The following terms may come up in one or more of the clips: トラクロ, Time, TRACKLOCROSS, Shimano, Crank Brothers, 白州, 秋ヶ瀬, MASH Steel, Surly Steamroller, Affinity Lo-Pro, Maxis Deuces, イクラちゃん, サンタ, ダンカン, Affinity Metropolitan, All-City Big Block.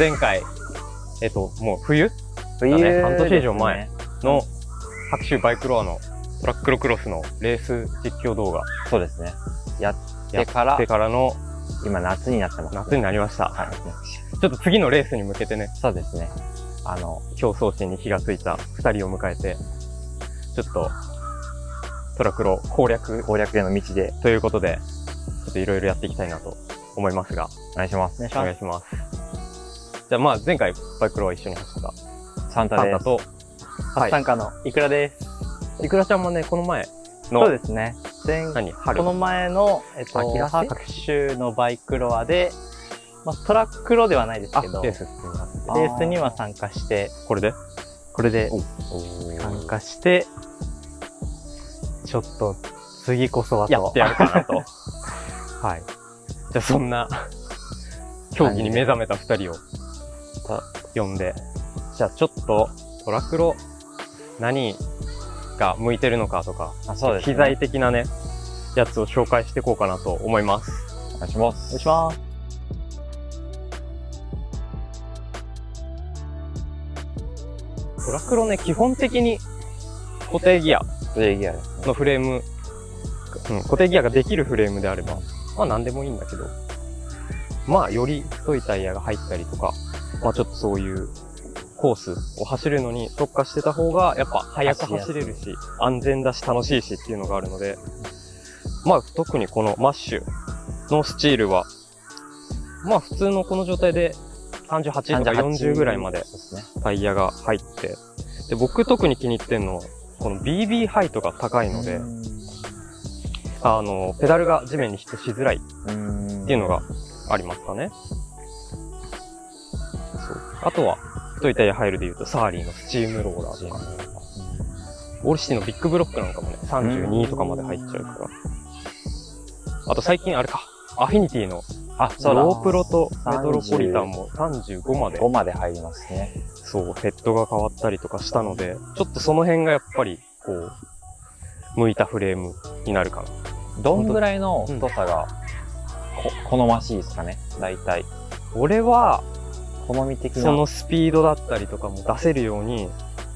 前回、もう冬、ね、半年以上前の白州バイクロアのトラックロクロスのレース実況動画。そうですね。やってからの、今夏になってます。夏になりました。はい。ちょっと次のレースに向けてね。そうですね。競争心に火がついた2人を迎えて、ちょっと、トラクロ攻略への道で、ということで、ちょっといろいろやっていきたいなと思いますが。お願いします。お願いします。じゃあまあ前回バイクロは一緒に走ったサンタです。サンタと、初参加のイクラです。イクラちゃんもね、この前の。そうですね。この前の、白州のバイクロアで、まあ、トラックロではないですけど、レースには参加して、これで参加して、ちょっと次こそはと。やってやるかなと。はい。じゃあそんな、競技に目覚めた2人を呼んで、じゃあちょっとトラックロ、何が向いてるのかとか、機材的なね、やつを紹介していこうかなと思います。お願いします。お願いします。トラクロね、基本的に固定ギアのフレーム、固定ギアができるフレームであれば、まあ何でもいいんだけど、まあより太いタイヤが入ったりとか、まあちょっとそういうコースを走るのに特化してた方が、やっぱ速く走れるし、安全だし楽しいしっていうのがあるので、まあ特にこのマッシュのスチールは、まあ普通のこの状態で、38とか40ぐらいまでタイヤが入って。で、僕特に気に入ってんのは、この BB ハイトが高いので、ペダルが地面にヒットしづらいっていうのがありますかね。そう。あとは、太いタイヤ入るで言うと、サーリーのスチームローラーとか、オールシティのビッグブロックなんかもね、32とかまで入っちゃうから。あと最近あれか、アフィニティのロープロとメトロポリタンも35まで入りますね。そう、ヘッドが変わったりとかしたので、ちょっとその辺がやっぱり、こう、向いたフレームになるかな。どんぐらいの太さが、好ましいですかね、大体。俺は、好み的な。そのスピードだったりとかも出せるように、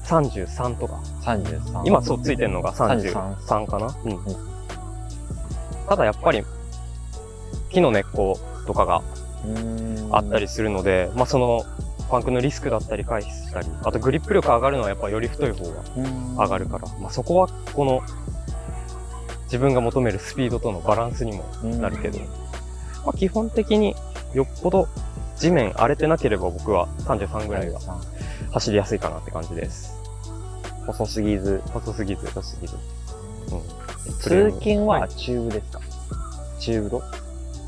33とか。33。今そうついてるのが33かな。うん。ただやっぱり、木の根っことかがあったりするので、まあ、そのパンクのリスクだったり回避したり、あとグリップ力上がるのはやっぱより太い方が上がるから、まあ、そこはこの自分が求めるスピードとのバランスにもなるけど、まあ、基本的によっぽど地面荒れてなければ僕は33ぐらいが走りやすいかなって感じです。細すぎず。うん、通勤は中部ですか？中部路？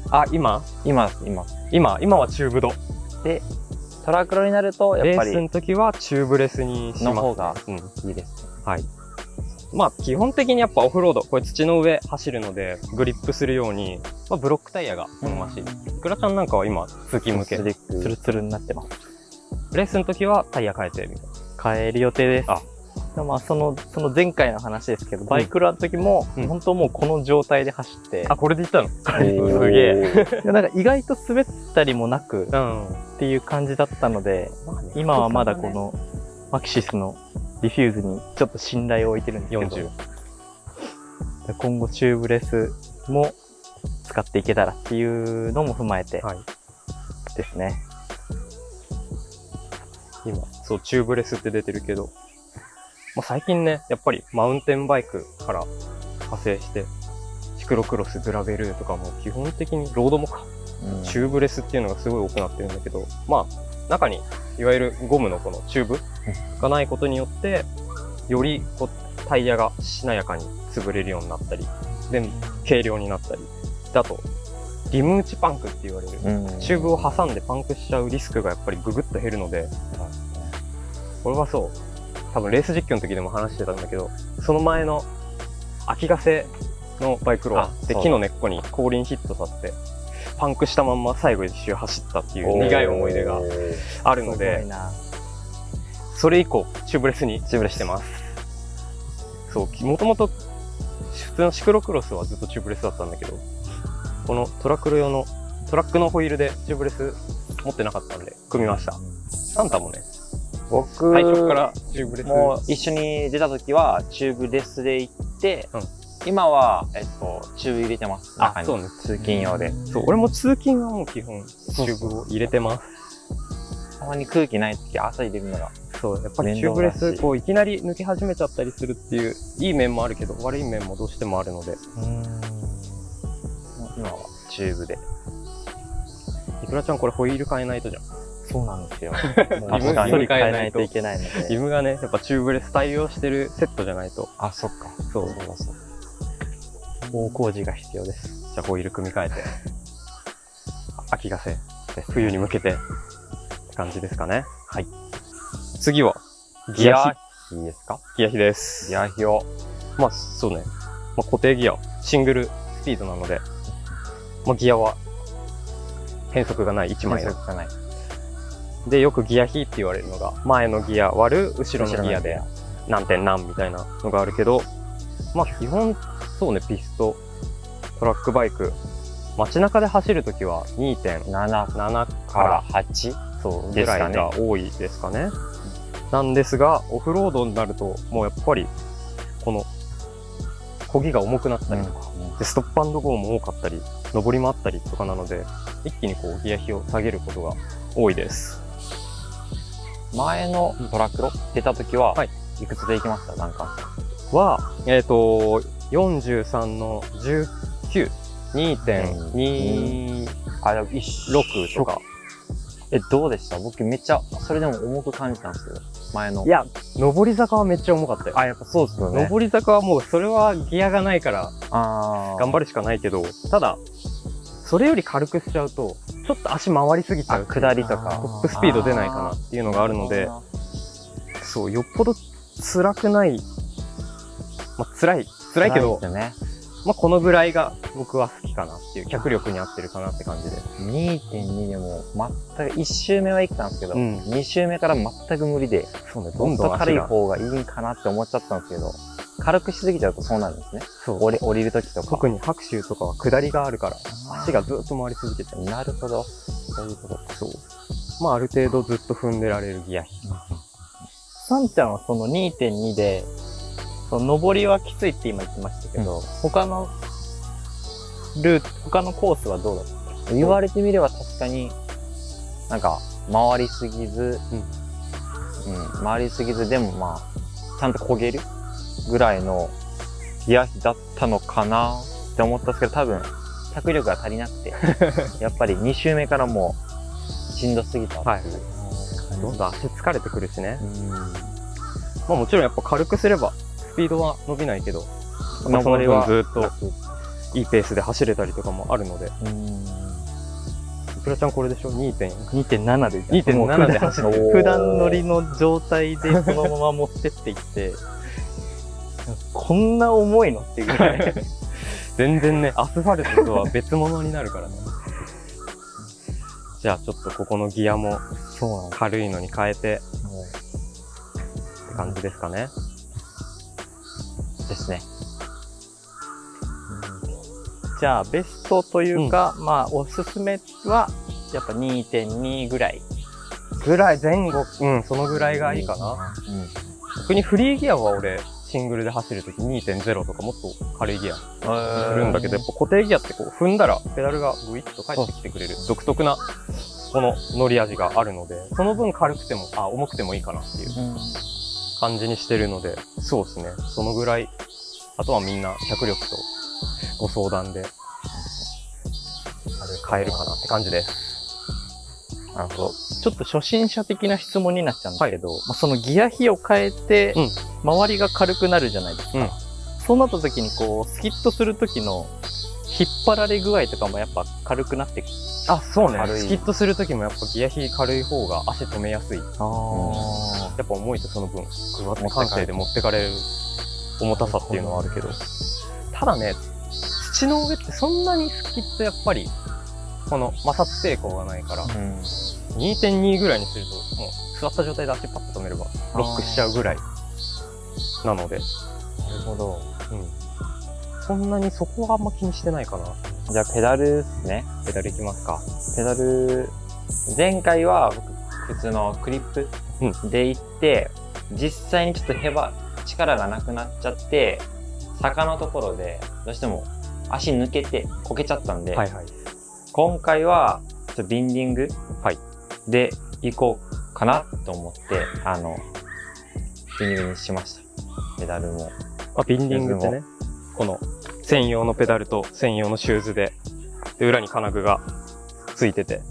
あ、今はチューブド。で、トラクロになると、やっぱり。レースの時はチューブレスにします。の方が、いいですね。はい。まあ、基本的にやっぱオフロード、これ土の上走るので、グリップするように、まあ、ブロックタイヤが好ましい。いくらちゃんなんかは今、通勤向け。ツルツルになってます。レースの時はタイヤ変えてみたいな。変える予定です。あ。まあ、その前回の話ですけど、バイクロアの時も、本当もうこの状態で走って。あ、これで行ったの？すげえ。なんか意外と滑ったりもなく、っていう感じだったので、今はまだこの、マキシスのディフューズにちょっと信頼を置いてるんですけど、今後チューブレスも使っていけたらっていうのも踏まえて、ですね。今、そう、チューブレスって出てるけど、最近ね、やっぱりマウンテンバイクから派生して、シクロクロス、グラベルとかも基本的にロードもか、チューブレスっていうのがすごい多くなってるんだけど、まあ、中にいわゆるゴムのこのチューブがないことによって、よりこうタイヤがしなやかに潰れるようになったり、で、軽量になったり、だと、リム打ちパンクって言われる、チューブを挟んでパンクしちゃうリスクがやっぱりググッと減るので、これはそう。多分レース実況の時でも話してたんだけど、その前の秋ヶ瀬のバイクロアで木の根っこに後輪ヒットさせて、パンクしたまんま最後一周走ったっていう苦い思い出があるので、それ以降、チューブレスにしてます。そう、もともと普通のシクロクロスはずっとチューブレスだったんだけど、このトラックのホイールでチューブレス持ってなかったので組みました。サンタもね、僕最初からチューブレスも一緒に出た時はチューブレスで行って、うん、今はチューブ入れてます。あ、そうね、通勤用で。そう、俺も通勤はもう基本チューブを入れてます。たまに空気ない時朝入れるのが、そう、やっぱりチューブレスこういきなり抜け始めちゃったりするっていういい面もあるけど、悪い面もどうしてもあるので、今はチューブで。いくらちゃんこれホイール変えないとじゃん。そうなんですよ。確かに変えないといけないので。リムがね、やっぱチューブレス対応してるセットじゃないと。あ、そっか。そうそうそう。大工事が必要です。じゃあホイール組み替えて、秋がせ、冬に向けてって感じですかね。はい。次は、ギア比ですか？ギア比です。ギア比を。まあ、そうね。まあ、固定ギア、シングルスピードなので、まあ、ギアは変速がない1枚の。変速がない。で、よくギア比って言われるのが、前のギア割る後ろのギアで何点何みたいなのがあるけど、まあ基本、そうね、ピスト、トラックバイク、街中で走るときは 2.7 から8、そう、ぐらいが多いですかね。なんですが、オフロードになると、もうやっぱり、この、漕ぎが重くなったりとか、でストップアンドゴーも多かったり、上りもあったりとかなので、一気にこうギア比を下げることが多いです。前のトラクロ出た時は、いくつで行きました？何かは、43の19、2.2、6とか。どうでした？僕めっちゃ、それでも重く感じたんですけど、前の。いや、上り坂はめっちゃ重かったよ。あ、やっぱそうですよね。上り坂はもう、それはギアがないから、頑張るしかないけど、ただ、それより軽くしちゃうと、ちょっと足回りすぎちゃう。下りとか、トップスピード出ないかなっていうのがあるので、そう、よっぽど辛くない、まあ、辛いけど、ね、まあ、このぐらいが僕は好きかなっていう、脚力に合ってるかなって感じで。2.2 でも、全く、1周目は生きたんですけど、うん、2周目から全く無理で、そうね、どんどん軽い方がいいかなって思っちゃったんですけど、軽くしすぎちゃうとそうなるんですね。そう。降りるときとか。特に白州とかは下りがあるから、足がずっと回り続けてる。なるほど。そういうこと。そう。まあ、ある程度ずっと踏んでられるギア比。サンちゃんはその 2.2 で、その上りはきついって今言ってましたけど、うん、他のコースはどうだったんですか？言われてみれば確かに、なんか、回りすぎず、でもまあ、ちゃんと焦げるぐらいのギア比だったのかなって思ったんですけど、多分脚力が足りなくてやっぱり2周目からもうしんどすぎたっていう、はい、どんどん足疲れてくるしね。まあもちろんやっぱ軽くすればスピードは伸びないけど、その分ずっといいペースで走れたりとかもあるので。いくらちゃんこれでしょ？ 2.7 で 2.7 で走る。普段乗りの状態でそのまま持ってっていってこんな重いのっていうぐらい全然ね、アスファルトとは別物になるからねじゃあちょっとここのギアも軽いのに変えてって感じですかね。ですね。じゃあベストというか、うん、まあおすすめはやっぱ 2.2 ぐらい前後、うん、そのぐらいがいいかな、うん、特にフリーギアは俺シングルで走るとき 2.0 とかもっと軽いギアするんだけど、やっぱ固定ギアってこう踏んだらペダルがグイッと返ってきてくれる独特なこの乗り味があるので、その分軽くても、あ、重くてもいいかなっていう感じにしてるので、そうですね、そのぐらい。あとはみんな脚力とご相談で変えるかなって感じです。なるほど。ちょっと初心者的な質問になっちゃうんですけど、はい、まあそのギア比を変えて、周りが軽くなるじゃないですか。うん、そうなった時にこう、スキッとする時の引っ張られ具合とかもやっぱ軽くなってくる。あ、そうね。スキッとする時もやっぱギア比軽い方が足止めやすい。ああ。やっぱ重いとその分、グワッと感性で持ってかれる重たさっていうのはあるけど。ただね、土の上ってそんなにスキッとやっぱり、この摩擦抵抗がないから、うん、2.2 ぐらいにすると、もう座った状態で足パッと止めれば、ロックしちゃうぐらいなので。なるほど。うん。そんなにそこはあんま気にしてないかな。じゃあペダルですね。ペダルいきますか。ペダル、前回は僕普通のクリップで行って、うん、実際にちょっと力がなくなっちゃって、坂のところでどうしても足抜けてこけちゃったんで、はいはい、今回はちょっとビンディングで行こうかなと思って、ビンディングにしました。ペダルも。あ、ビンディングってね。この専用のペダルと専用のシューズで、裏に金具がついてて、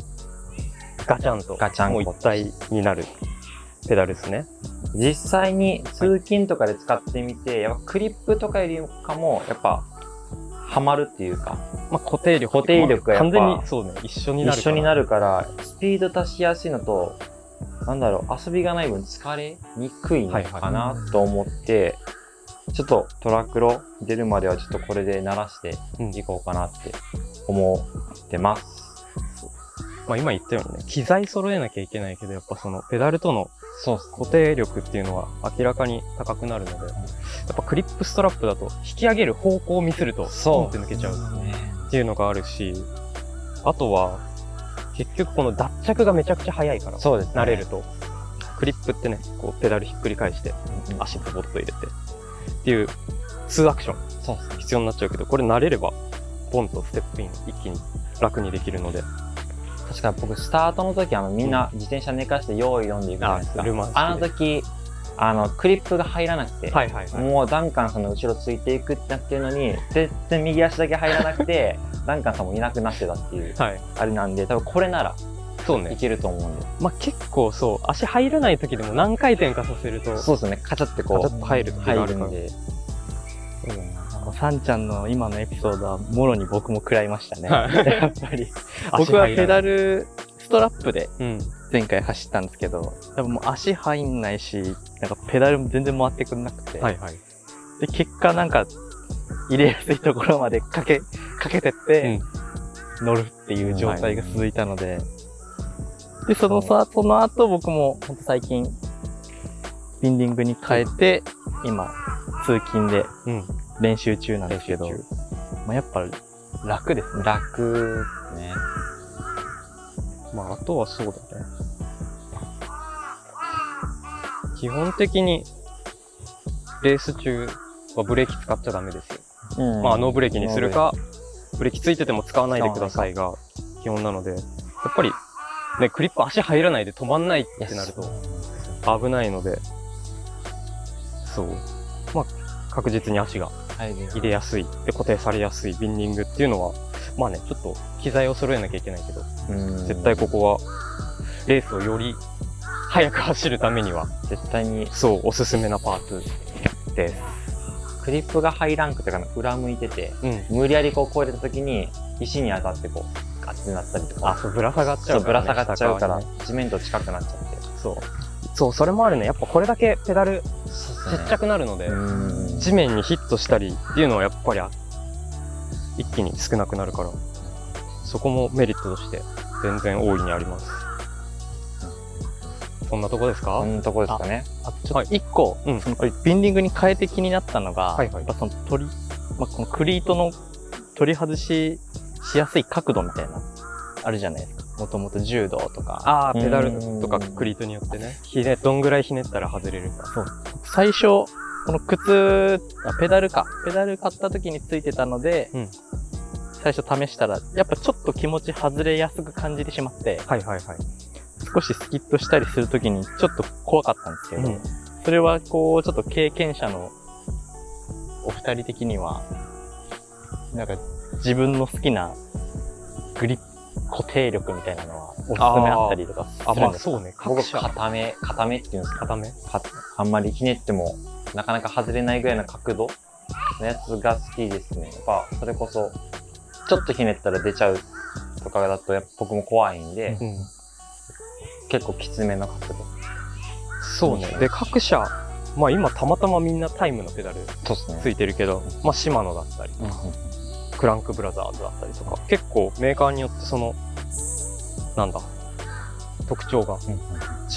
ガチャンともう一体になるペダルですね。実際に通勤とかで使ってみて、やっぱクリップとかよりかも、やっぱ、はまるっていうか、まあ固定力がやっぱ完全にそうね、一緒になるから、スピード足しやすいのと、なんだろう、遊びがない分疲れにくいのかなと思って、ちょっとトラクロ出るまではちょっとこれで慣らしていこうかなって思ってます。まあ今言ったようにね、機材揃えなきゃいけないけど、やっぱそのペダルとの固定力っていうのは明らかに高くなるので、やっぱクリップストラップだと引き上げる方向をミスると、ポンって抜けちゃうっていうのがあるし、あとは結局この脱着がめちゃくちゃ早いから、慣れると。クリップってね、こうペダルひっくり返して、足ボボッと入れて。っていう2アクション必要になっちゃうけど、これ慣れればポンとステップイン一気に楽にできるので。確かに僕スタートの時みんな自転車寝かして用意読んでいくじゃないですか。あの時クリップが入らなくて、もうダンカンさんの後ろついていくってなってるのに全然右足だけ入らなくてダンカンさんもいなくなってたっていう、はい、あれなんで、多分これならそうね、いけると思うんで。まあ結構そう、足入らない時でも何回転かさせると。そうですね、カチャってこう。カチャッと入るときがあるんで。そうだな。サンちゃんの今のエピソードは、もろに僕も食らいましたね。やっぱり。僕はペダル、ストラップで、前回走ったんですけど、多分もう足入んないし、なんかペダルも全然回ってくんなくて。はいはい。で、結果なんか、入れやすいところまでかけてって、乗るっていう状態が続いたので、で、その後僕も、ほんと最近、ビンディングに変えて、今、通勤で、練習中なんですけど、まあやっぱ、楽ですね。楽ですね。まあ、あとはそうだね。基本的に、レース中はブレーキ使っちゃダメですよ。まあ、ノーブレーキにするか、ブレーキついてても使わないでくださいが、基本なので、やっぱり、ね、クリップ足入らないで止まんないってなると危ないので、そう。まあ、確実に足が入れやすい、で固定されやすいビンディングっていうのは、まあね、ちょっと機材を揃えなきゃいけないけど、絶対ここは、レースをより速く走るためには、絶対に、そう、おすすめなパーツです。クリップが入らんくてから裏向いてて、無理やりこう越えた時に、石に当たってこう、ガッてなったりとか。あ、そう、ぶら下がっちゃうからね。そう、ぶら下がっちゃうから、地面と近くなっちゃって。そう。そう、それもあるね。やっぱこれだけペダル、ちっちゃくなるので、地面にヒットしたりっていうのはやっぱり、一気に少なくなるから、そこもメリットとして、全然大いにあります。そんなとこですか？そんなとこですかね。あと、ちょっと一個、ビンディングに変えて気になったのが、やっぱそのこのクリートの取り外し、しやすい角度みたいな、あるじゃないですか。もともと柔道とか。ああ、ペダルとかクリートによってね。どんぐらいひねったら外れるか。そう。最初、このペダル買った時についてたので、最初試したら、やっぱちょっと気持ち外れやすく感じてしまって、少しスキッとしたりする時にちょっと怖かったんですけど、それはこう、ちょっと経験者のお二人的には、なんか、自分の好きなグリップ固定力みたいなのはおすすめあったりとかするんですか？あ、まあそうね。僕は固めっていうんですか？固め？あんまりひねってもなかなか外れないぐらいの角度のやつが好きですね。やっぱそれこそちょっとひねったら出ちゃうとかだとやっぱ僕も怖いんで、結構きつめの角度。そうね。で、各社、まあ今たまたまみんなタイムのペダルついてるけど、まあシマノだったり。クランクブラザーズだったりとか、結構メーカーによってその、なんだ、特徴が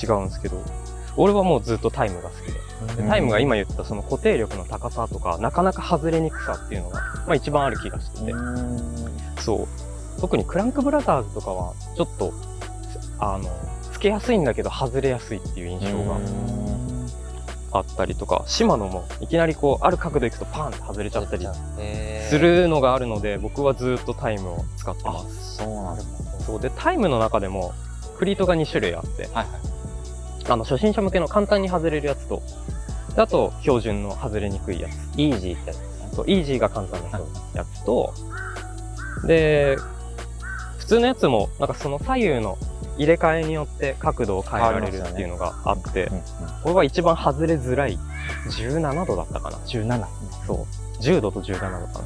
違うんですけど、俺はもうずっとタイムが好きで、タイムが今言ったその固定力の高さとか、なかなか外れにくさっていうのが、まあ一番ある気がしてて、そう。特にクランクブラザーズとかは、ちょっと、つけやすいんだけど外れやすいっていう印象があったりとか、シマノもいきなりこうある角度いくとパンって外れちゃったりするのがあるので、僕はずっとタイムを使ってます。そうなんです。そうで、タイムの中でもクリートが2種類あって、はいはい、初心者向けの簡単に外れるやつと、あと標準の外れにくいやつ、イージーってやつ。そう、イージーが簡単なやつと、で普通のやつもなんかその左右の入れ替えによって角度を変えられるっていうのがあって、これは一番外れづらい17度だったかな。17、そう10度と17度かな。だか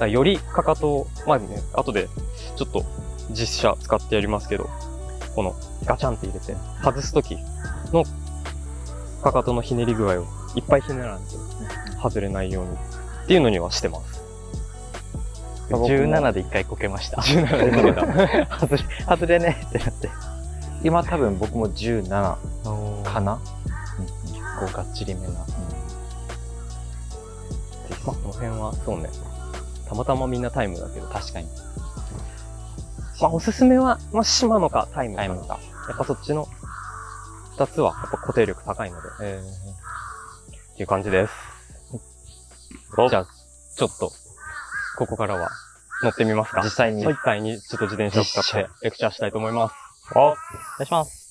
らよりかかと、まあね、後でちょっと実写使ってやりますけど、このガチャンって入れて外す時のかかとのひねり具合をいっぱいひねらないと外れないようにっていうのにはしてます。17で1回こけました。17で外れねってなって。今多分僕も17かな。結構がっちりめな。まあこの辺はそうね。たまたまみんなタイムだけど、確かに。まあおすすめは、まあシマノかタイムなのか。やっぱそっちの2つはやっぱ固定力高いので。っていう感じです。じゃあ、ちょっと、ここからは乗ってみますか。実際にちょっと自転車を使ってレクチャーしたいと思います。お願いします。